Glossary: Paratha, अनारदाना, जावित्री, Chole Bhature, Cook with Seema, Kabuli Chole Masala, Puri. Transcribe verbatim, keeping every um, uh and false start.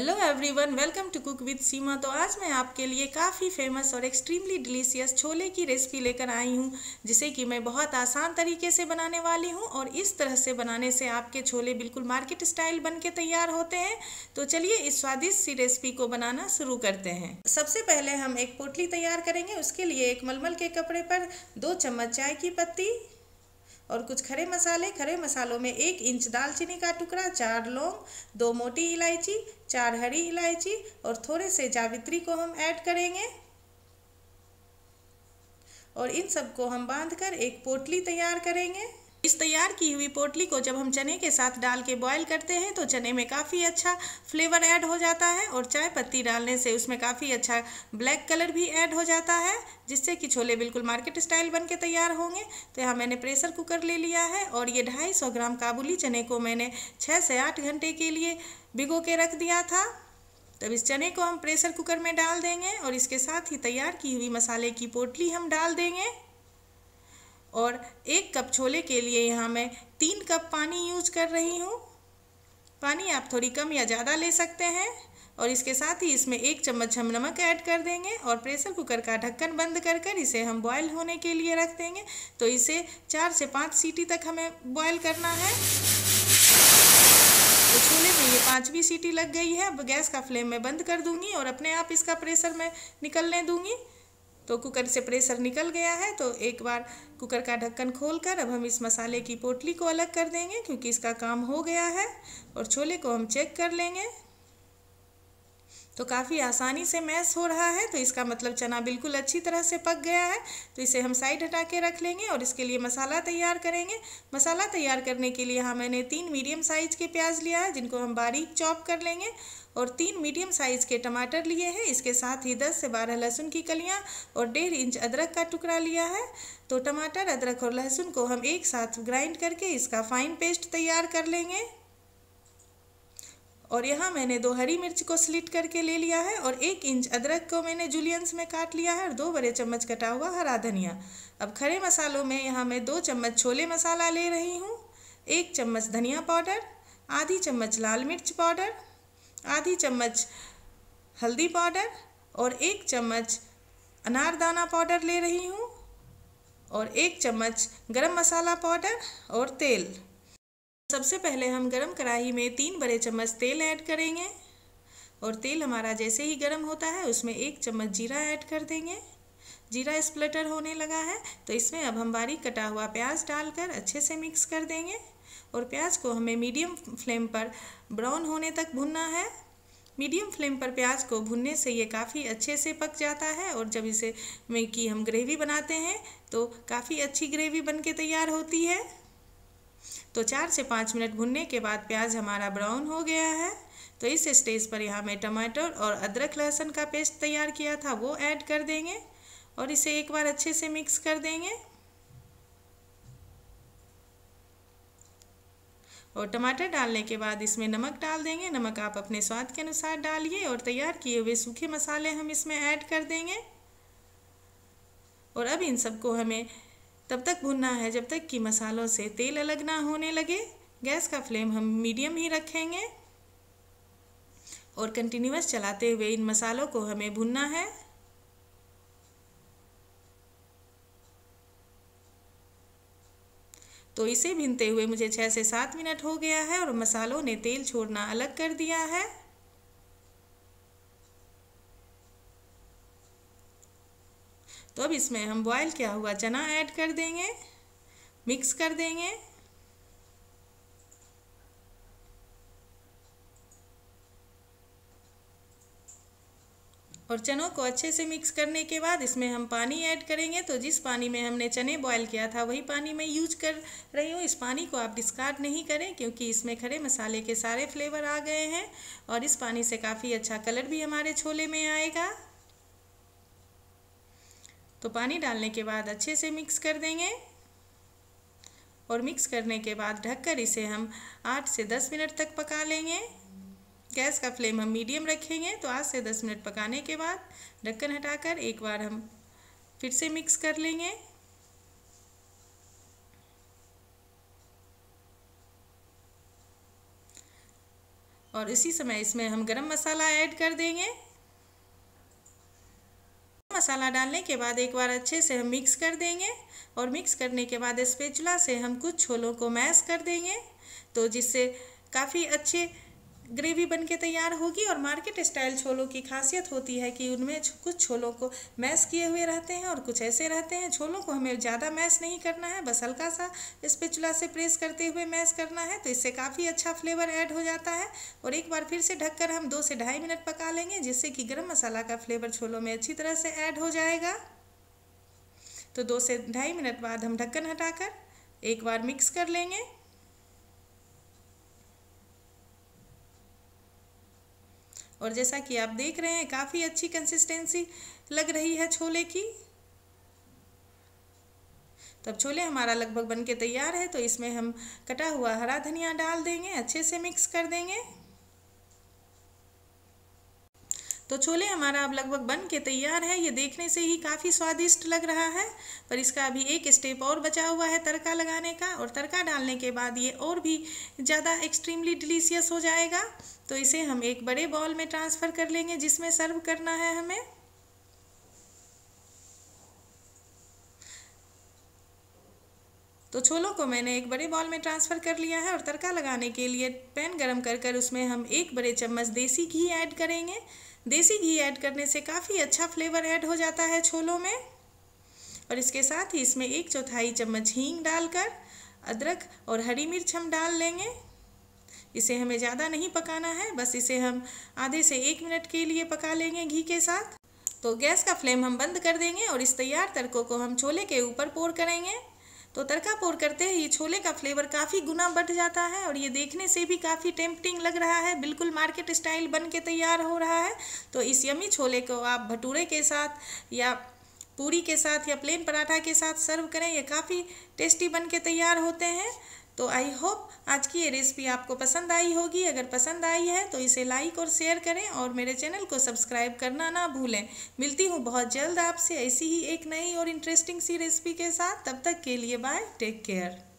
Hello everyone, welcome to cook with Seema. तो आज मैं आपके लिए काफ़ी फेमस और एक्सट्रीमली डिलीशियस छोले की रेसिपी लेकर आई हूँ, जिसे कि मैं बहुत आसान तरीके से बनाने वाली हूँ। और इस तरह से बनाने से आपके छोले बिल्कुल मार्केट स्टाइल बनके तैयार होते हैं। तो चलिए इस स्वादिष्ट सी रेसिपी को बनाना शुरू करते हैं। सबसे पहले हम एक पोटली तैयार करेंगे। उसके लिए एक मलमल के कपड़े पर दो चम्मच चाय की पत्ती और कुछ खड़े मसाले। खड़े मसालों में एक इंच दालचीनी का टुकड़ा, चार लौंग, दो मोटी इलायची, चार हरी इलायची और थोड़े से जावित्री को हम ऐड करेंगे। और इन सबको हम बांधकर एक पोटली तैयार करेंगे। इस तैयार की हुई पोटली को जब हम चने के साथ डाल के बॉयल करते हैं तो चने में काफ़ी अच्छा फ्लेवर ऐड हो जाता है और चाय पत्ती डालने से उसमें काफ़ी अच्छा ब्लैक कलर भी ऐड हो जाता है, जिससे कि छोले बिल्कुल मार्केट स्टाइल बन के तैयार होंगे। तो यहाँ मैंने प्रेशर कुकर ले लिया है और ये ढाई सौ ग्राम काबुली चने को मैंने छः से आठ घंटे के लिए भिगो के रख दिया था। तब इस चने को हम प्रेशर कुकर में डाल देंगे और इसके साथ ही तैयार की हुई मसाले की पोटली हम डाल देंगे। और एक कप छोले के लिए यहाँ मैं तीन कप पानी यूज कर रही हूँ। पानी आप थोड़ी कम या ज़्यादा ले सकते हैं। और इसके साथ ही इसमें एक चम्मच हम नमक ऐड कर देंगे और प्रेशर कुकर का ढक्कन बंद कर कर इसे हम बॉयल होने के लिए रख देंगे। तो इसे चार से पाँच सीटी तक हमें बॉयल करना है। तो छोले में ये पाँचवीं सीटी लग गई है। अब गैस का फ्लेम मैं बंद कर दूँगी और अपने आप इसका प्रेशर मैं निकलने दूँगी। तो कुकर से प्रेशर निकल गया है। तो एक बार कुकर का ढक्कन खोलकर अब हम इस मसाले की पोटली को अलग कर देंगे, क्योंकि इसका काम हो गया है। और छोले को हम चेक कर लेंगे तो काफ़ी आसानी से मैश हो रहा है। तो इसका मतलब चना बिल्कुल अच्छी तरह से पक गया है। तो इसे हम साइड हटा के रख लेंगे और इसके लिए मसाला तैयार करेंगे। मसाला तैयार करने के लिए यहाँ मैंने तीन मीडियम साइज़ के प्याज लिया है, जिनको हम बारीक चॉप कर लेंगे। और तीन मीडियम साइज़ के टमाटर लिए हैं। इसके साथ ही दस से बारह लहसुन की कलियां और डेढ़ इंच अदरक का टुकड़ा लिया है। तो टमाटर, अदरक और लहसुन को हम एक साथ ग्राइंड करके इसका फाइन पेस्ट तैयार कर लेंगे। और यहाँ मैंने दो हरी मिर्च को स्लिट करके ले लिया है और एक इंच अदरक को मैंने जूलियंस में काट लिया है और दो बड़े चम्मच कटा हुआ हरा धनिया। अब खड़े मसालों में यहाँ मैं दो चम्मच छोले मसाला ले रही हूँ, एक चम्मच धनिया पाउडर, आधी चम्मच लाल मिर्च पाउडर, आधी चम्मच हल्दी पाउडर और एक चम्मच अनारदाना पाउडर ले रही हूँ और एक चम्मच गरम मसाला पाउडर और तेल। सबसे पहले हम गरम कढ़ाई में तीन बड़े चम्मच तेल ऐड करेंगे। और तेल हमारा जैसे ही गरम होता है उसमें एक चम्मच जीरा ऐड कर देंगे। जीरा स्प्लटर होने लगा है तो इसमें अब हम बारीक कटा हुआ प्याज डालकर अच्छे से मिक्स कर देंगे। और प्याज को हमें मीडियम फ्लेम पर ब्राउन होने तक भुनना है। मीडियम फ्लेम पर प्याज को भुनने से ये काफ़ी अच्छे से पक जाता है। और जब इसे में कि हम ग्रेवी बनाते हैं तो काफ़ी अच्छी ग्रेवी बनके तैयार होती है। तो चार से पाँच मिनट भुनने के बाद प्याज हमारा ब्राउन हो गया है। तो इस स्टेज पर यहाँ मैं टमाटर और अदरक लहसुन का पेस्ट तैयार किया था वो ऐड कर देंगे और इसे एक बार अच्छे से मिक्स कर देंगे। और टमाटर डालने के बाद इसमें नमक डाल देंगे। नमक आप अपने स्वाद के अनुसार डालिए और तैयार किए हुए सूखे मसाले हम इसमें ऐड कर देंगे। और अब इन सबको हमें तब तक भुनना है जब तक कि मसालों से तेल अलग ना होने लगे। गैस का फ्लेम हम मीडियम ही रखेंगे और कंटिन्यूअस चलाते हुए इन मसालों को हमें भुनना है। तो इसे भुनते हुए मुझे छः से सात मिनट हो गया है और मसालों ने तेल छोड़ना अलग कर दिया है। तो अब इसमें हम बॉयल किया हुआ चना ऐड कर देंगे, मिक्स कर देंगे। और चनों को अच्छे से मिक्स करने के बाद इसमें हम पानी ऐड करेंगे। तो जिस पानी में हमने चने बॉयल किया था वही पानी मैं यूज कर रही हूँ। इस पानी को आप डिस्कार्ड नहीं करें, क्योंकि इसमें खड़े मसाले के सारे फ्लेवर आ गए हैं और इस पानी से काफ़ी अच्छा कलर भी हमारे छोले में आएगा। तो पानी डालने के बाद अच्छे से मिक्स कर देंगे और मिक्स करने के बाद ढककर इसे हम आठ से दस मिनट तक पका लेंगे। गैस का फ्लेम हम मीडियम रखेंगे। तो आठ से दस मिनट पकाने के बाद ढक्कन हटाकर एक बार हम फिर से मिक्स कर लेंगे। और इसी समय इसमें हम गरम मसाला ऐड कर देंगे। मसाला डालने के बाद एक बार अच्छे से हम मिक्स कर देंगे और मिक्स करने के बाद स्पैचुला से हम कुछ छोलों को मैश कर देंगे, तो जिससे काफ़ी अच्छे ग्रेवी बनके तैयार होगी। और मार्केट स्टाइल छोलों की खासियत होती है कि उनमें कुछ छोलों को मैश किए हुए रहते हैं और कुछ ऐसे रहते हैं। छोलों को हमें ज़्यादा मैश नहीं करना है, बस हल्का सा स्पैचुला से प्रेस करते हुए मैश करना है, तो इससे काफ़ी अच्छा फ्लेवर ऐड हो जाता है। और एक बार फिर से ढककर हम दो से ढाई मिनट पका लेंगे, जिससे कि गर्म मसाला का फ्लेवर छोलों में अच्छी तरह से ऐड हो जाएगा। तो दो से ढाई मिनट बाद हम ढक्कन हटाकर एक बार मिक्स कर लेंगे। और जैसा कि आप देख रहे हैं, काफ़ी अच्छी कंसिस्टेंसी लग रही है छोले की। तो अब छोले हमारा लगभग बनके तैयार है, तो इसमें हम कटा हुआ हरा धनिया डाल देंगे, अच्छे से मिक्स कर देंगे। तो छोले हमारा अब लगभग बन के तैयार है। ये देखने से ही काफ़ी स्वादिष्ट लग रहा है, पर इसका अभी एक स्टेप और बचा हुआ है तड़का लगाने का। और तड़का डालने के बाद ये और भी ज़्यादा एक्सट्रीमली डिलीशियस हो जाएगा। तो इसे हम एक बड़े बाउल में ट्रांसफ़र कर लेंगे, जिसमें सर्व करना है हमें। तो छोलों को मैंने एक बड़े बाउल में ट्रांसफ़र कर लिया है। और तड़का लगाने के लिए पैन गरम कर कर उसमें हम एक बड़े चम्मच देसी घी ऐड करेंगे। देसी घी ऐड करने से काफ़ी अच्छा फ्लेवर ऐड हो जाता है छोलों में। और इसके साथ ही इसमें एक चौथाई चम्मच हींग डालकर अदरक और हरी मिर्च हम डाल लेंगे। इसे हमें ज़्यादा नहीं पकाना है, बस इसे हम आधे से एक मिनट के लिए पका लेंगे घी के साथ। तो गैस का फ्लेम हम बंद कर देंगे और इस तैयार तड़कों को हम छोले के ऊपर पोर करेंगे। तो तड़का पोर करते ही छोले का फ्लेवर काफ़ी गुना बढ़ जाता है और ये देखने से भी काफ़ी टेम्पटिंग लग रहा है। बिल्कुल मार्केट स्टाइल बन के तैयार हो रहा है। तो इस यमी छोले को आप भटूरे के साथ या पूरी के साथ या प्लेन पराठा के साथ सर्व करें, ये काफ़ी टेस्टी बन के तैयार होते हैं। तो आई होप आज की ये रेसिपी आपको पसंद आई होगी। अगर पसंद आई है तो इसे लाइक और शेयर करें और मेरे चैनल को सब्सक्राइब करना ना भूलें। मिलती हूँ बहुत जल्द आपसे ऐसी ही एक नई और इंटरेस्टिंग सी रेसिपी के साथ। तब तक के लिए बाय, टेक केयर।